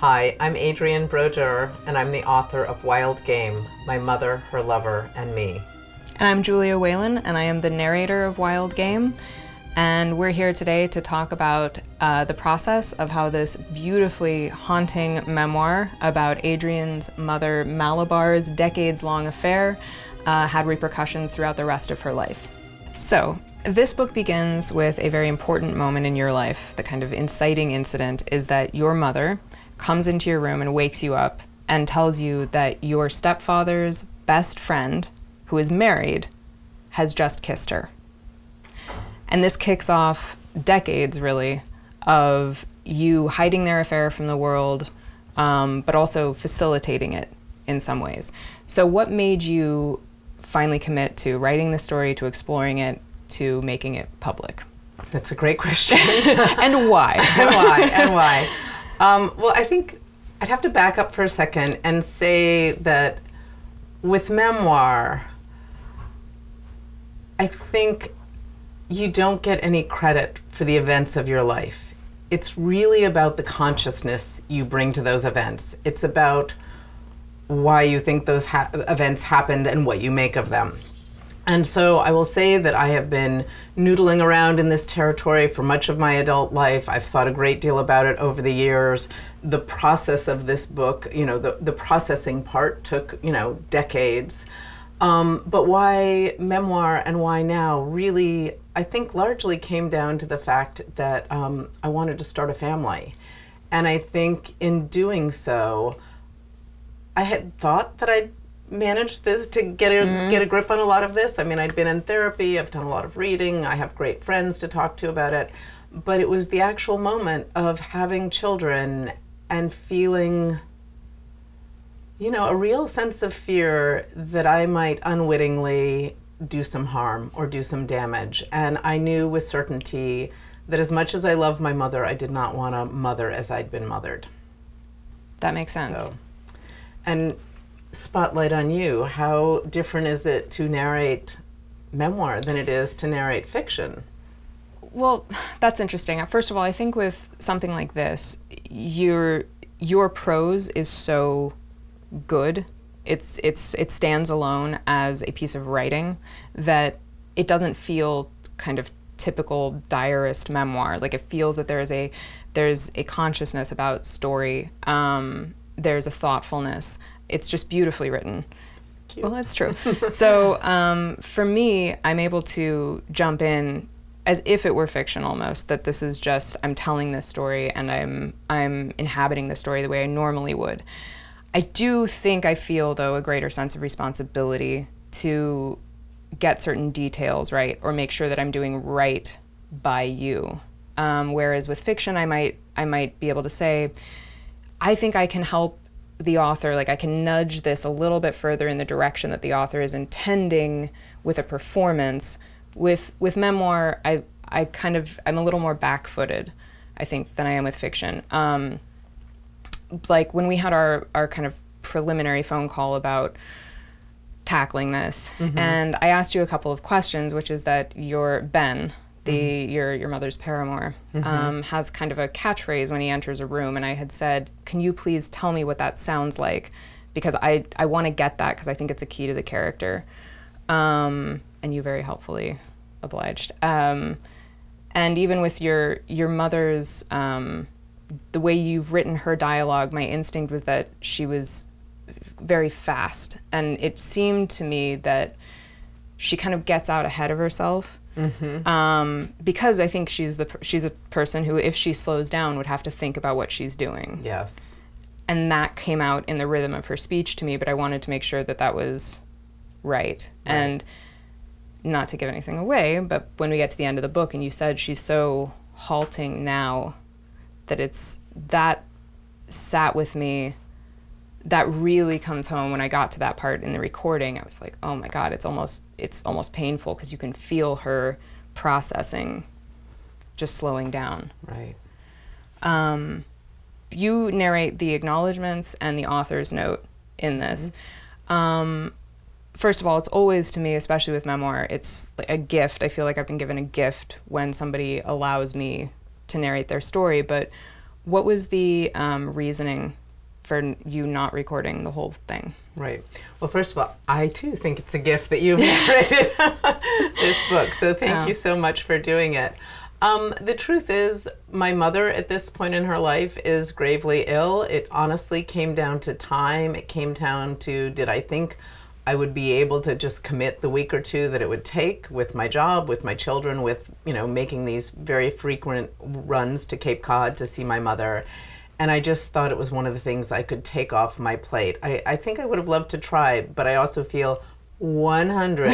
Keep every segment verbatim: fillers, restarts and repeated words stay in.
Hi, I'm Adrienne Brodeur, and I'm the author of Wild Game, My Mother, Her Lover, and Me. And I'm Julia Whelan, and I am the narrator of Wild Game, and we're here today to talk about uh, the process of how this beautifully haunting memoir about Adrienne's mother Malabar's decades-long affair uh, had repercussions throughout the rest of her life. So, this book begins with a very important moment in your life. The kind of inciting incident is that your mother comes into your room and wakes you up and tells you that your stepfather's best friend, who is married, has just kissed her. And this kicks off decades, really, of you hiding their affair from the world, um, but also facilitating it in some ways. So what made you finally commit to writing the story, to exploring it, to making it public? That's a great question. And why? And why? And why? Um, well, I think I'd have to back up for a second and say that with memoir, I think you don't get any credit for the events of your life. It's really about the consciousness you bring to those events. It's about why you think those ha events happened and what you make of them. And so I will say that I have been noodling around in this territory for much of my adult life. I've thought a great deal about it over the years. The process of this book, you know, the, the processing part took, you know, decades. Um, but why memoir and why now really, I think largely came down to the fact that um, I wanted to start a family. And I think in doing so, I had thought that I'd managed this, to get a, mm-hmm. get a grip on a lot of this. I mean, I'd been in therapy, I've done a lot of reading, I have great friends to talk to about it, but it was the actual moment of having children and feeling, you know, a real sense of fear that I might unwittingly do some harm or do some damage. And I knew with certainty that as much as I loved my mother, I did not want to mother as I'd been mothered. That makes sense. So, and spotlight on you. How different is it to narrate memoir than it is to narrate fiction? Well, that's interesting. First of all, I think with something like this, your your prose is so good. It's it's it stands alone as a piece of writing that it doesn't feel kind of typical diarist memoir. Like, it feels that there is a there's a consciousness about story. Um, there's a thoughtfulness. It's just beautifully written. Cute. Well, that's true. So um, for me, I'm able to jump in as if it were fiction almost, that this is just, I'm telling this story and I'm, I'm inhabiting the story the way I normally would. I do think I feel, though, a greater sense of responsibility to get certain details right or make sure that I'm doing right by you. Um, whereas with fiction, I might, I might be able to say, I think I can help the author, like I can nudge this a little bit further in the direction that the author is intending with a performance. With with memoir, I I kind of, I'm a little more back-footed, I think, than I am with fiction. Um, like when we had our, our kind of preliminary phone call about tackling this, mm-hmm. and I asked you a couple of questions, which is that your Ben, the mm-hmm. your, your mother's paramour, mm-hmm. um, has kind of a catchphrase when he enters a room, and I had said, can you please tell me what that sounds like? Because I, I want to get that, because I think it's a key to the character. Um, and you very helpfully obliged. Um, and even with your, your mother's, um, the way you've written her dialogue, my instinct was that she was very fast, and it seemed to me that she kind of gets out ahead of herself. Mm-hmm. um, because I think she's the she's a person who, if she slows down, would have to think about what she's doing. Yes. And that came out in the rhythm of her speech to me, but I wanted to make sure that that was right. Right. And not to give anything away, but when we get to the end of the book and you said she's so halting now, that it's, that sat with me, that really comes home. When I got to that part in the recording, I was like, oh my God, it's almost, it's almost painful, because you can feel her processing, just slowing down. Right. Um, you narrate the acknowledgements and the author's note in this. Mm-hmm. um, first of all, it's always, to me, especially with memoir, it's like a gift. I feel like I've been given a gift when somebody allows me to narrate their story, but What was the um, reasoning for you not recording the whole thing? Right. Well, first of all, I too think it's a gift that you've narrated this book, so thank yeah. you so much for doing it. Um, the truth is, my mother at this point in her life is gravely ill. It honestly came down to time. It came down to, did I think I would be able to just commit the week or two that it would take with my job, with my children, with, you know, making these very frequent runs to Cape Cod to see my mother. And I just thought it was one of the things I could take off my plate. I, I think I would have loved to try, but I also feel one hundred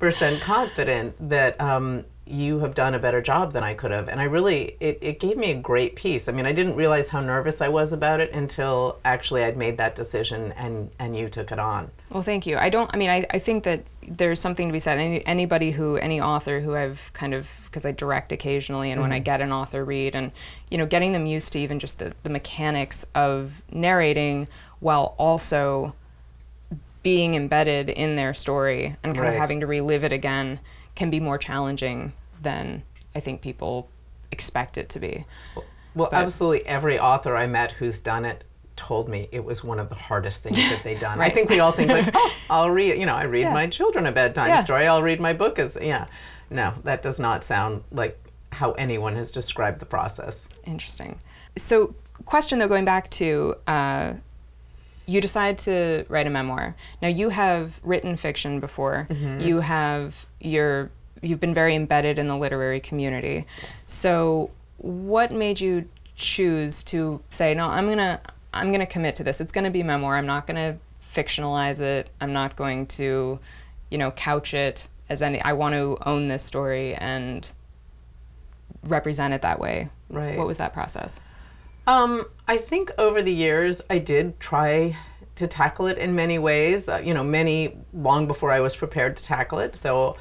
percent confident that um, you have done a better job than I could have. And I really, it, it gave me a great piece. I mean, I didn't realize how nervous I was about it until actually I'd made that decision and, and you took it on. Well, thank you. I don't, I mean, I, I think that there's something to be said. Any, anybody who, any author who I've kind of, because I direct occasionally and mm-hmm. when I get an author read and, you know, getting them used to even just the, the mechanics of narrating while also being embedded in their story and kind right. of having to relive it again can be more challenging than I think people expect it to be. Well, well absolutely every author I met who's done it told me it was one of the hardest things that they've done. Right. I think we all think like, oh, I'll read, you know, I read yeah. my children a bedtime yeah. story, I'll read my book as, yeah. No, that does not sound like how anyone has described the process. Interesting. So question though, going back to, uh, you decide to write a memoir. Now you have written fiction before. Mm-hmm. You have your, you've been very embedded in the literary community. Yes. So what made you choose to say, no, I'm gonna, I'm gonna commit to this. It's gonna be a memoir. I'm not gonna fictionalize it. I'm not going to, you know, couch it as any, I want to own this story and represent it that way. Right. What was that process? Um, I think over the years I did try to tackle it in many ways, uh, you know, many long before I was prepared to tackle it. So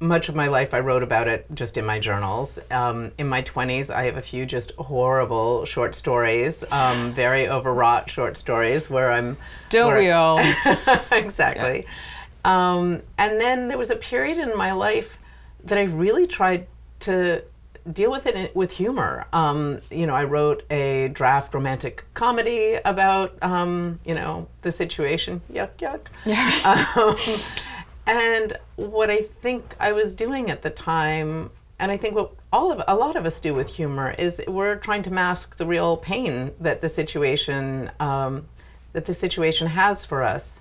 much of my life I wrote about it just in my journals. Um, in my twenties I have a few just horrible short stories, um, very overwrought short stories where I'm... Don't we all? Exactly. Yeah. Um, and then there was a period in my life that I really tried to deal with it with humor. Um, you know, I wrote a draft romantic comedy about, um, you know, the situation, yuck, yuck. Yeah. Um, and what I think I was doing at the time, and I think what all of, a lot of us do with humor is we're trying to mask the real pain that the situation, um, that the situation has for us.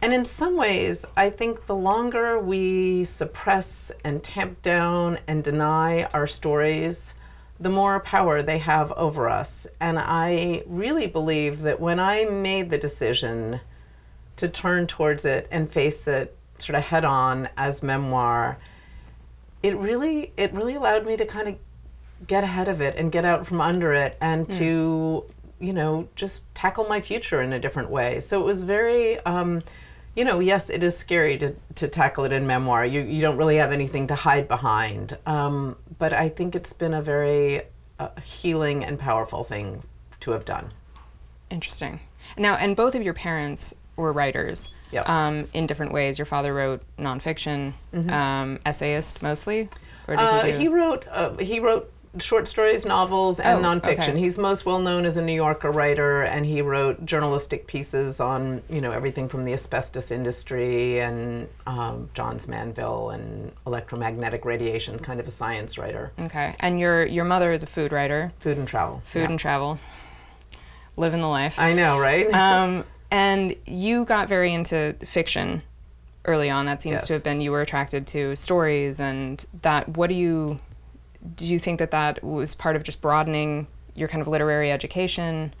And in some ways, I think the longer we suppress and tamp down and deny our stories, the more power they have over us. And I really believe that when I made the decision to turn towards it and face it sort of head on as memoir, it really, it really allowed me to kind of get ahead of it and get out from under it and mm. to, you know, just tackle my future in a different way. So it was very, um, you know, yes, it is scary to, to tackle it in memoir. You, you don't really have anything to hide behind. Um, but I think it's been a very uh, healing and powerful thing to have done. Interesting. Now, and both of your parents were writers yep. um, in different ways. Your father wrote nonfiction, mm-hmm. um, essayist mostly? Or did uh, he, do... he wrote, uh, he wrote short stories, novels, and oh, nonfiction. Okay. He's most well known as a New Yorker writer, and he wrote journalistic pieces on, you know, everything from the asbestos industry and um, Johns Manville and electromagnetic radiation, kind of a science writer. Okay, and your your mother is a food writer. Food and travel. Food yeah. and travel. Living the life. I know, right? um, and you got very into fiction early on. That seems yes. to have been, you were attracted to stories and that. What do you... Do you think that that was part of just broadening your kind of literary education?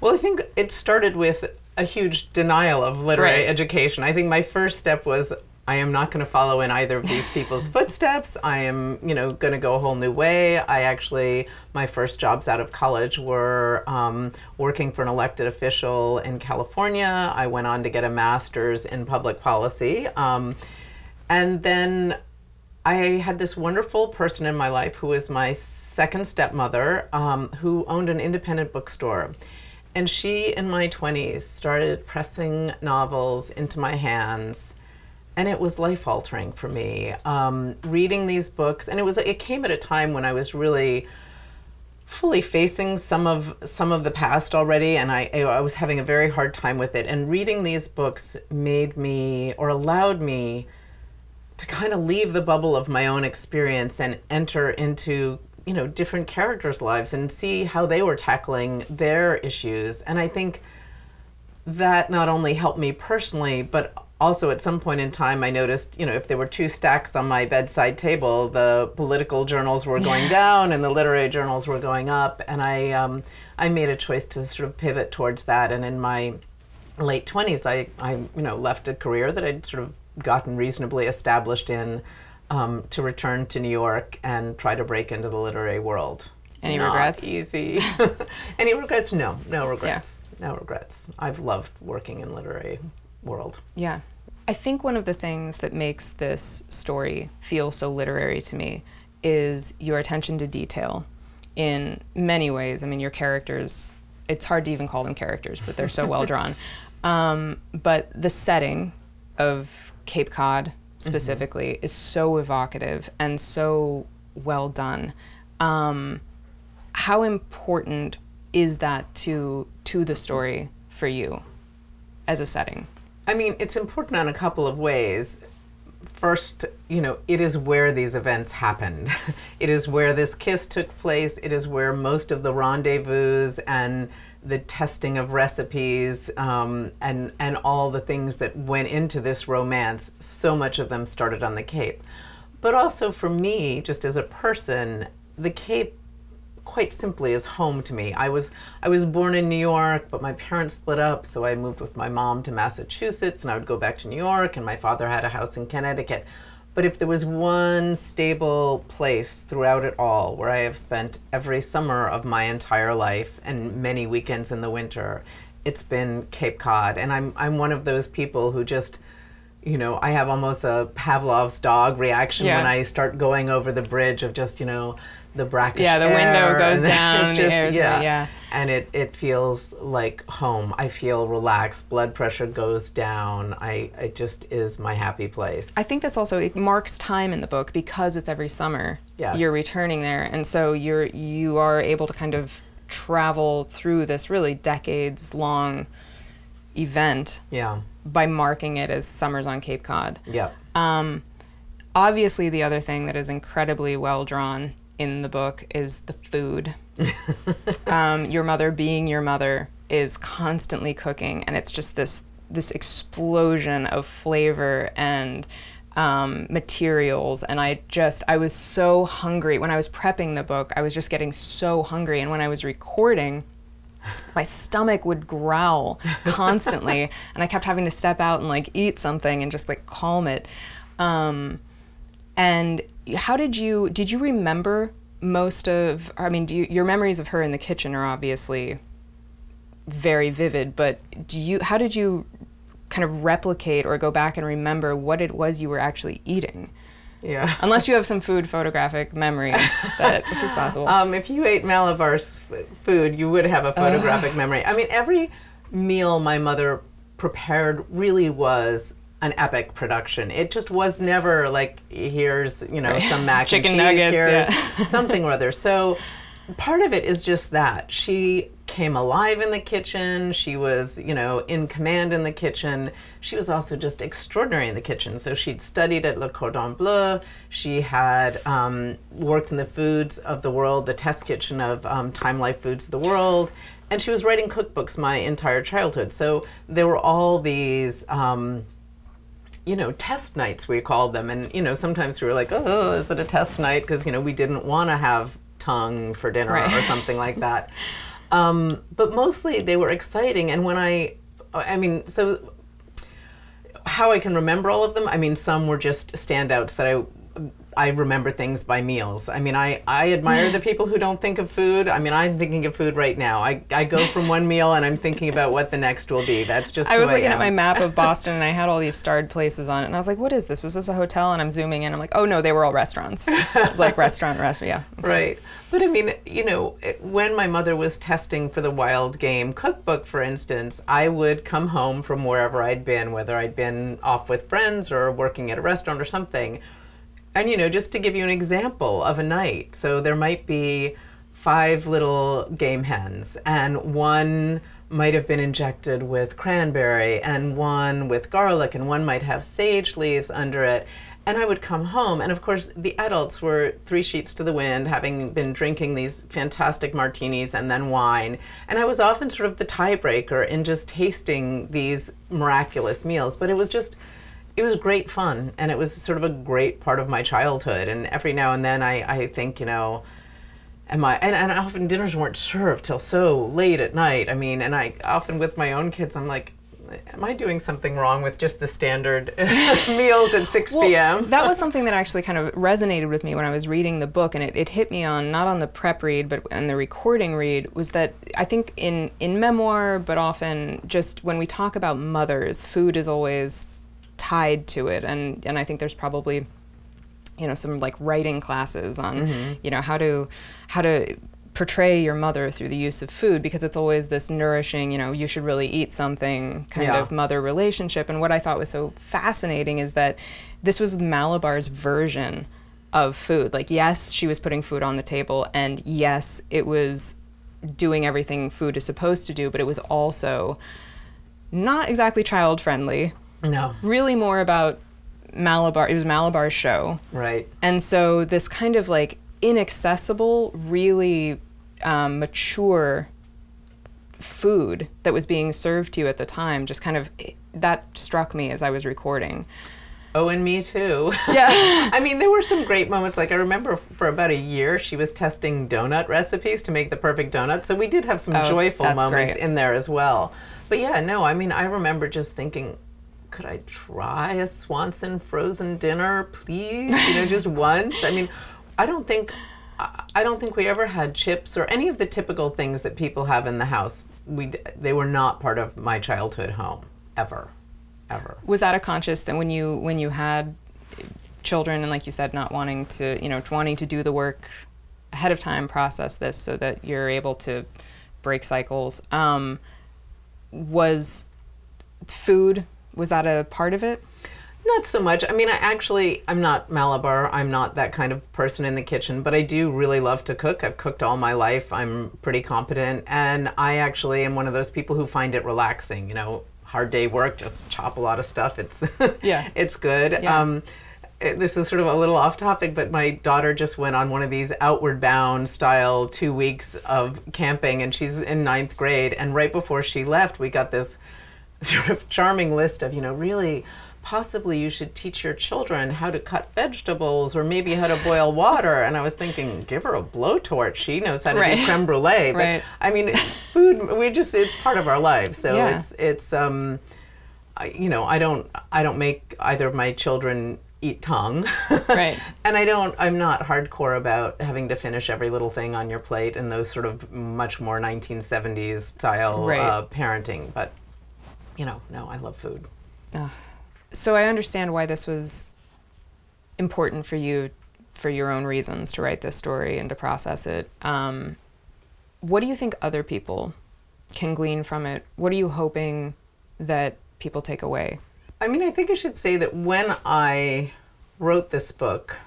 Well, I think it started with a huge denial of literary right. education. I think my first step was, I am not going to follow in either of these people's footsteps. I am, you know, going to go a whole new way. I actually, my first jobs out of college were um, working for an elected official in California. I went on to get a master's in public policy. Um, and then I had this wonderful person in my life who was my second stepmother, um, who owned an independent bookstore. And she, in my twenties, started pressing novels into my hands. And it was life-altering for me, um, reading these books. And it was, it came at a time when I was really fully facing some of some of the past already, and I, I was having a very hard time with it. And reading these books made me, or allowed me, to kind of leave the bubble of my own experience and enter into, you know, different characters' lives and see how they were tackling their issues. And I think that not only helped me personally, but also at some point in time I noticed, you know, if there were two stacks on my bedside table, the political journals were going down and the literary journals were going up. And I, um, I made a choice to sort of pivot towards that. And in my late twenties, I, I you know, left a career that I'd sort of gotten reasonably established in, um, to return to New York and try to break into the literary world. Any Not regrets? Easy. Any regrets? No, no regrets. Yeah. No regrets. I've loved working in literary world. Yeah. I think one of the things that makes this story feel so literary to me is your attention to detail in many ways. I mean, your characters, it's hard to even call them characters, but they're so well drawn. Um, but the setting of Cape Cod specifically mm-hmm. is so evocative and so well done. Um, how important is that to to the story for you as a setting? I mean, it's important on a couple of ways. First, you know, it is where these events happened. It is where this kiss took place. It is where most of the rendezvous and the testing of recipes um, and, and all the things that went into this romance, so much of them started on the Cape. But also for me, just as a person, the Cape quite simply is home to me. I was, I was born in New York, but my parents split up, so I moved with my mom to Massachusetts, and I would go back to New York, and my father had a house in Connecticut. But if there was one stable place throughout it all, where I have spent every summer of my entire life and many weekends in the winter, it's been Cape Cod. And I'm, I'm one of those people who just, you know, I have almost a Pavlov's dog reaction yeah. when I start going over the bridge of just, you know, the brackish Yeah, the air window goes down, just, the air's yeah. It, yeah. And it, it feels like home. I feel relaxed, blood pressure goes down. I, it just is my happy place. I think that's also, it marks time in the book because it's every summer. Yes. You're returning there. And so you're, you are able to kind of travel through this really decades long event yeah. by marking it as Summers on Cape Cod. Yeah. Um, obviously the other thing that is incredibly well drawn in the book is the food. um, your mother being your mother is constantly cooking, and it's just this this explosion of flavor and um, materials. And I just, I was so hungry. When I was prepping the book, I was just getting so hungry. And when I was recording, my stomach would growl constantly. And I kept having to step out and like eat something and just like calm it. Um, and how did you, did you remember most of, I mean, do you, your memories of her in the kitchen are obviously very vivid, but do you, how did you kind of replicate or go back and remember what it was you were actually eating? Yeah. Unless you have some food photographic memory, that, which is possible. Um, if you ate Malabar's food, you would have a photographic uh. memory. I mean, every meal my mother prepared really was an epic production. It just was never like, here's, you know, some mac Chicken and cheese, nuggets, here's yeah. something or other. So part of it is just that. She came alive in the kitchen. She was, you know, in command in the kitchen. She was also just extraordinary in the kitchen. So she'd studied at Le Cordon Bleu. She had um, worked in the foods of the world, the test kitchen of um, Time Life Foods of the World. And she was writing cookbooks my entire childhood. So there were all these, um, you know, test nights, we called them. And, you know, sometimes we were like, oh, is it a test night? Because, you know, we didn't want to have tongue for dinner right. or something like that. Um, but mostly they were exciting. And when I, I mean, so how I can remember all of them, I mean, some were just standouts that I, I remember things by meals. I mean, I, I admire the people who don't think of food. I mean, I'm thinking of food right now. I, I go from one meal and I'm thinking about what the next will be. That's just I was looking I at my map of Boston and I had all these starred places on it. And I was like, what is this? Was this a hotel? And I'm zooming in. I'm like, oh no, they were all restaurants. It's like restaurant, restaurant, yeah. Okay. Right. But I mean, you know, it, when my mother was testing for the Wild Game Cookbook, for instance, I would come home from wherever I'd been, whether I'd been off with friends or working at a restaurant or something. And, you know, just to give you an example of a night, so there might be five little game hens, and one might have been injected with cranberry, and one with garlic, and one might have sage leaves under it. And I would come home, and of course the adults were three sheets to the wind, having been drinking these fantastic martinis and then wine. And I was often sort of the tiebreaker in just tasting these miraculous meals. But it was just, it was great fun, and it was sort of a great part of my childhood. And every now and then I, I think, you know, am I, and, and often dinners weren't served till so late at night. I mean, and I often with my own kids, I'm like, am I doing something wrong with just the standard meals at six p m? Well, that was something that actually kind of resonated with me when I was reading the book, and it, it hit me on, not on the prep read, but on the recording read, was that I think in, in memoir, but often just when we talk about mothers, food is always tied to it, and, and I think there's probably, you know, some like writing classes on, mm-hmm. you know, how to, how to portray your mother through the use of food, because it's always this nourishing, you know, you should really eat something kind yeah. of mother relationship. And what I thought was so fascinating is that this was Malabar's version of food. Like, yes, she was putting food on the table, and yes, it was doing everything food is supposed to do, but it was also not exactly child friendly. No. Really more about Malabar, it was Malabar's show. Right. And so this kind of like inaccessible, really um, mature food that was being served to you at the time, just kind of, that struck me as I was recording. Oh, and me too. Yeah. I mean, there were some great moments. Like, I remember for about a year, she was testing donut recipes to make the perfect donut. So we did have some oh, joyful moments great. in there as well. But yeah, no, I mean, I remember just thinking, could I try a Swanson frozen dinner, please? You know, just once. I mean, I don't think, I don't think we ever had chips or any of the typical things that people have in the house. We they were not part of my childhood home ever, ever. Was that a conscious thing when you when you had children and, like you said, not wanting to, you know, wanting to do the work ahead of time, process this so that you're able to break cycles? Um, was food? Was that a part of it? Not so much. I mean, I actually, I'm not Malabar. I'm not that kind of person in the kitchen, but I do really love to cook. I've cooked all my life. I'm pretty competent. And I actually am one of those people who find it relaxing. You know, hard day work, just chop a lot of stuff. It's, yeah. it's good. Yeah. Um, It, this is sort of a little off topic, but my daughter just went on one of these outward bound style two weeks of camping, and she's in ninth grade. And right before she left, we got this sort of charming list of, you know, really, possibly you should teach your children how to cut vegetables or maybe how to boil water. And I was thinking, give her a blowtorch. She knows how to right. do creme brulee. But right. I mean, food, we just, it's part of our lives. So yeah. it's, it's um, I, you know, I don't, I don't make either of my children eat tongue. Right. And I don't, I'm not hardcore about having to finish every little thing on your plate and those sort of much more nineteen seventies style right. uh, parenting. But you know, no, I love food. Uh, so I understand why this was important for you, for your own reasons, to write this story and to process it. Um, what do you think other people can glean from it? What are you hoping that people take away? I mean, I think I should say that when I wrote this book,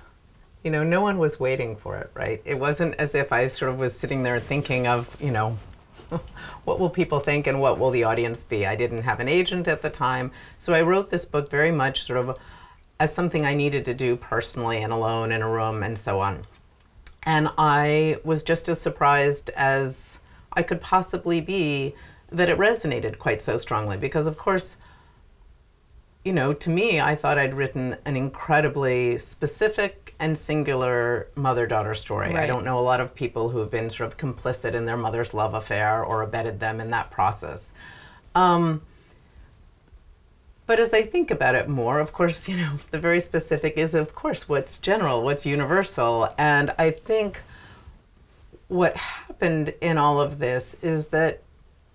you know, no one was waiting for it, right? It wasn't as if I sort of was sitting there thinking of, you know, what will people think and what will the audience be? I didn't have an agent at the time, so I wrote this book very much sort of as something I needed to do personally and alone in a room and so on. And I was just as surprised as I could possibly be that it resonated quite so strongly, because of course, you know, to me, I thought I'd written an incredibly specific and singular mother-daughter story. Right. I don't know a lot of people who have been sort of complicit in their mother's love affair or abetted them in that process. Um, but as I think about it more, of course, you know, the very specific is, of course, what's general, what's universal. And I think what happened in all of this is that,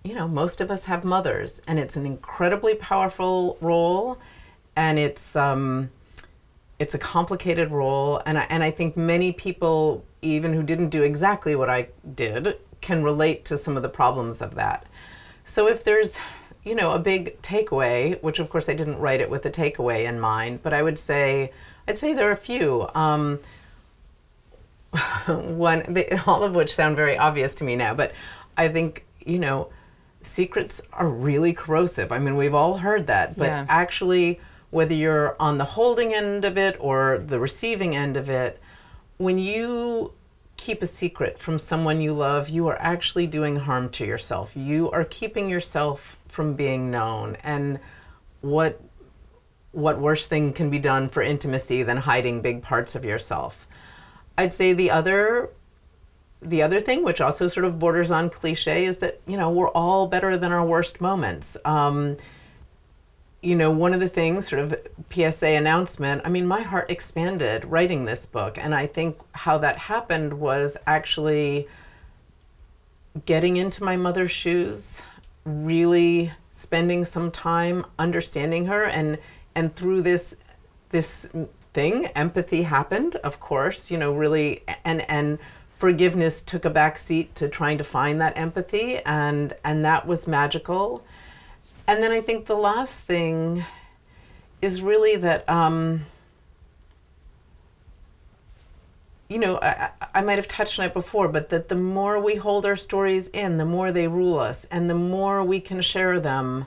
you know, most of us have mothers, and it's an incredibly powerful role, and it's um, it's a complicated role, and I, and I think many people, even who didn't do exactly what I did, can relate to some of the problems of that. So if there's, you know, a big takeaway, which of course I didn't write it with a takeaway in mind, but I would say, I'd say there are a few. Um, one, they, all of which sound very obvious to me now, but I think, you know, secrets are really corrosive. I mean, we've all heard that, but yeah. actually, whether you're on the holding end of it or the receiving end of it, when you keep a secret from someone you love, you are actually doing harm to yourself. You are keeping yourself from being known. And what what worse thing can be done for intimacy than hiding big parts of yourself? I'd say the other the other thing, which also sort of borders on cliche, is that, you know, we're all better than our worst moments. Um, You know, one of the things, sort of P S A announcement, I mean, my heart expanded writing this book. And I think how that happened was actually getting into my mother's shoes, really spending some time understanding her. And, and through this, this thing, empathy happened, of course, you know, really, and, and forgiveness took a back seat to trying to find that empathy. And, and that was magical. And then I think the last thing is really that, um, you know, I, I might have touched on it before, but that the more we hold our stories in, the more they rule us, and the more we can share them,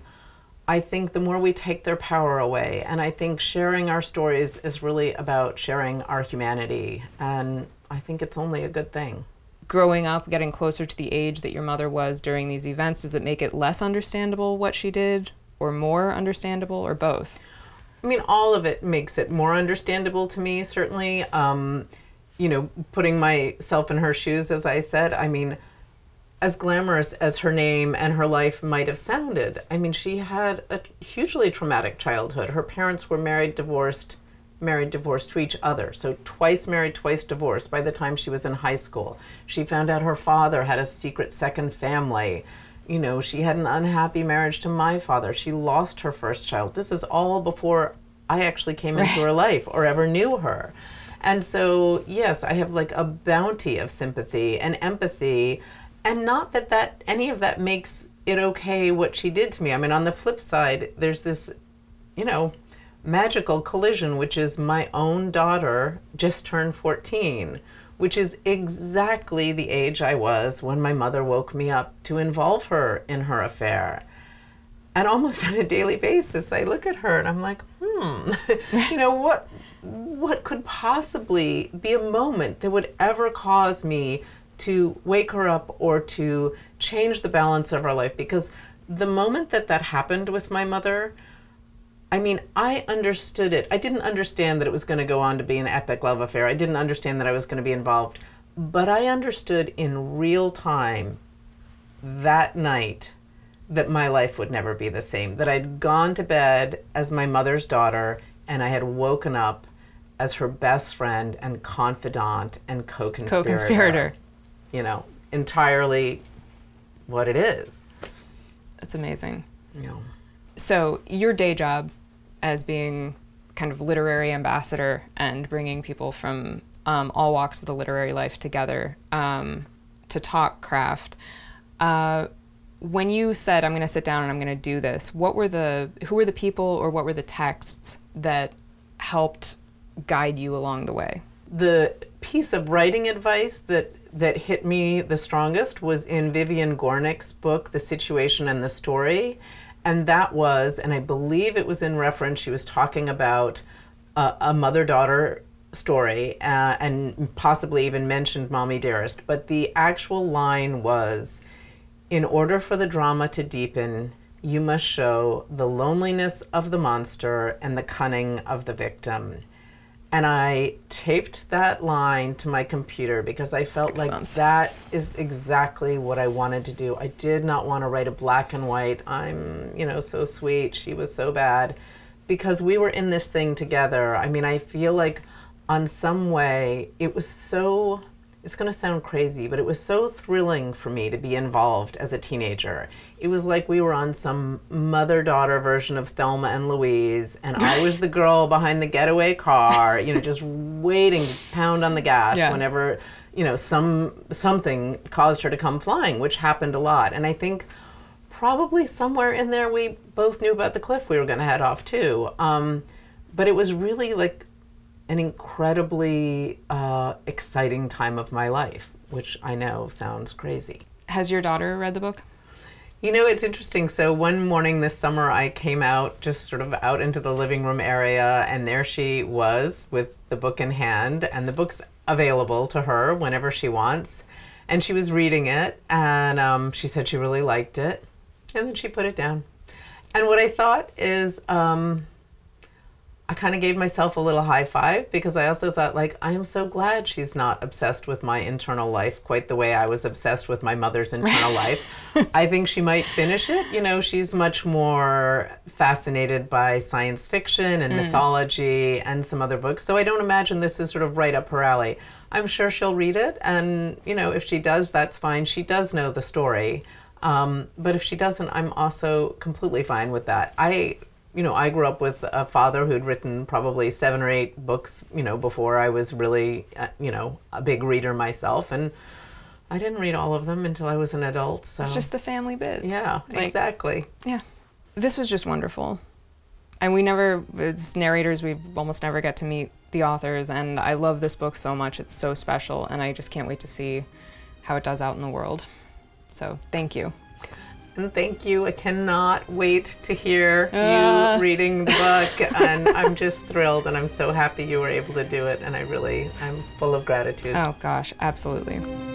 I think the more we take their power away. And I think sharing our stories is really about sharing our humanity, and I think it's only a good thing. Growing up, getting closer to the age that your mother was during these events, does it make it less understandable what she did, or more understandable, or both? I mean, all of it makes it more understandable to me, certainly. Um, you know, putting myself in her shoes, as I said, I mean, as glamorous as her name and her life might have sounded, I mean, she had a hugely traumatic childhood. Her parents were married, divorced, married, divorced to each other. So twice married, twice divorced by the time she was in high school. She found out her father had a secret second family. You know, she had an unhappy marriage to my father. She lost her first child. This is all before I actually came into her life or ever knew her. And so, yes, I have like a bounty of sympathy and empathy, and not that, that any of that makes it okay what she did to me. I mean, on the flip side, there's this, you know, magical collision, which is my own daughter just turned fourteen, which is exactly the age I was when my mother woke me up to involve her in her affair. And almost on a daily basis, I look at her and I'm like, hmm, you know, what, what could possibly be a moment that would ever cause me to wake her up or to change the balance of her life? Because the moment that that happened with my mother, I mean, I understood it. I didn't understand that it was going to go on to be an epic love affair. I didn't understand that I was going to be involved. But I understood in real time that night that my life would never be the same, that I'd gone to bed as my mother's daughter and I had woken up as her best friend and confidant and co-conspirator. Co-conspirator. You know, entirely what it is. That's amazing. Yeah. So your day job as being kind of literary ambassador and bringing people from um, all walks of the literary life together um, to talk craft, uh, when you said, I'm going to sit down and I'm going to do this, what were the, who were the people or what were the texts that helped guide you along the way? The piece of writing advice that, that hit me the strongest was in Vivian Gornick's book, The Situation and the Story. And that was, and I believe it was in reference, she was talking about uh, a mother-daughter story uh, and possibly even mentioned Mommy Dearest. But the actual line was, in order for the drama to deepen, you must show the loneliness of the monster and the cunning of the victim. And I taped that line to my computer because I felt like that is exactly what I wanted to do. I did not want to write a black and white, I'm, you know, so sweet, she was so bad, because we were in this thing together. I mean, I feel like on some way it was so, it's going to sound crazy, but it was so thrilling for me to be involved as a teenager. It was like we were on some mother-daughter version of Thelma and Louise, and I was the girl behind the getaway car, you know, just waiting to pound on the gas yeah. whenever, you know, some something caused her to come flying, which happened a lot. And I think probably somewhere in there we both knew about the cliff we were going to head off to. Um, but it was really like an incredibly uh, exciting time of my life, which I know sounds crazy. Has your daughter read the book? You know, it's interesting. So one morning this summer, I came out just sort of out into the living room area, and there she was with the book in hand, and the book's available to her whenever she wants. And she was reading it, and um, she said she really liked it, and then she put it down. And what I thought is, um, I kind of gave myself a little high five, because I also thought, like, I am so glad she's not obsessed with my internal life quite the way I was obsessed with my mother's internal life. I think she might finish it. You know, she's much more fascinated by science fiction and mm. mythology and some other books. So I don't imagine this is sort of right up her alley. I'm sure she'll read it. And, you know, if she does, that's fine. She does know the story. Um, but if she doesn't, I'm also completely fine with that. I... You know, I grew up with a father who'd written probably seven or eight books, you know, before I was really, uh, you know, a big reader myself. And I didn't read all of them until I was an adult. So it's just the family biz. Yeah, like, exactly. Yeah. This was just wonderful. And we never, as narrators, we almost never get to meet the authors. And I love this book so much. It's so special. And I just can't wait to see how it does out in the world. So thank you. And thank you. I cannot wait to hear uh. you reading the book. And I'm just thrilled, and I'm so happy you were able to do it. And I really, I'm full of gratitude. Oh, gosh, absolutely.